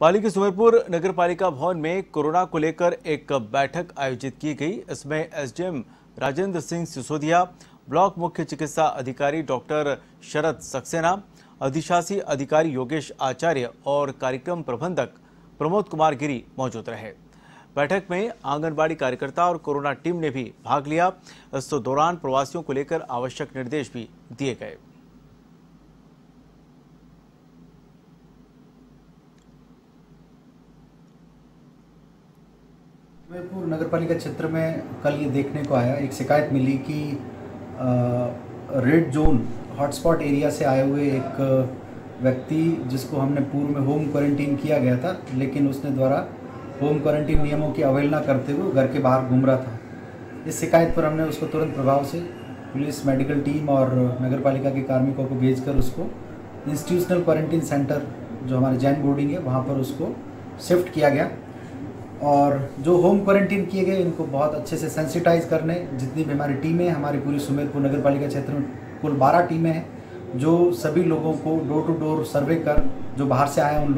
पाली के सुमेरपुर नगर पालिका भवन में कोरोना को लेकर एक बैठक आयोजित की गई। इसमें एसडीएम राजेंद्र सिंह सिसोदिया, ब्लॉक मुख्य चिकित्सा अधिकारी डॉक्टर शरद सक्सेना, अधिशासी अधिकारी योगेश आचार्य और कार्यक्रम प्रबंधक प्रमोद कुमार गिरी मौजूद रहे। बैठक में आंगनबाड़ी कार्यकर्ता और कोरोना टीम ने भी भाग लिया। इस दौरान प्रवासियों को लेकर आवश्यक निर्देश भी दिए गए। सुमेरपुर नगर पालिका क्षेत्र में कल ये देखने को आया, एक शिकायत मिली कि रेड जोन हॉटस्पॉट एरिया से आए हुए एक व्यक्ति, जिसको हमने पूर्व में होम क्वारंटीन किया गया था, लेकिन उसने द्वारा होम क्वारंटीन नियमों की अवहेलना करते हुए घर के बाहर घूम रहा था। इस शिकायत पर हमने उसको तुरंत प्रभाव से पुलिस, मेडिकल टीम और नगर पालिका के कार्मिकों को भेजकर उसको इंस्टीट्यूशनल क्वारंटीन सेंटर, जो हमारे जैन बोर्डिंग है, वहाँ पर उसको शिफ्ट किया गया। और जो होम क्वारंटीन किए गए इनको बहुत अच्छे से सेंसिटाइज करने, जितनी भी हमारी टीमें, हमारी पूरी सुमेरपुर नगर पालिका क्षेत्र में कुल 12 टीमें हैं, जो सभी लोगों को डोर टू डोर सर्वे कर जो बाहर से आए हैं उन लोग